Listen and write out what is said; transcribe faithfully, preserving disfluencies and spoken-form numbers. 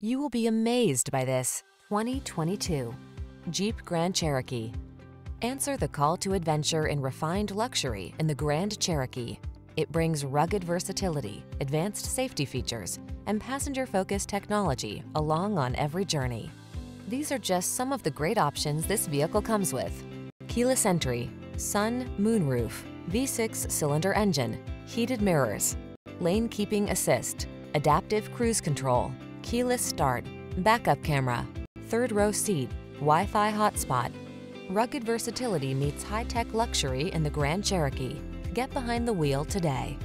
You will be amazed by this twenty twenty-two Jeep Grand Cherokee. Answer the call to adventure in refined luxury in the Grand Cherokee. It brings rugged versatility, advanced safety features, and passenger-focused technology along on every journey. These are just some of the great options this vehicle comes with: keyless entry, sun, moonroof, V six cylinder engine, heated mirrors, lane keeping assist, adaptive cruise control, keyless start, backup camera, third row seat, Wi-Fi hotspot. Rugged versatility meets high-tech luxury in the Grand Cherokee. Get behind the wheel today.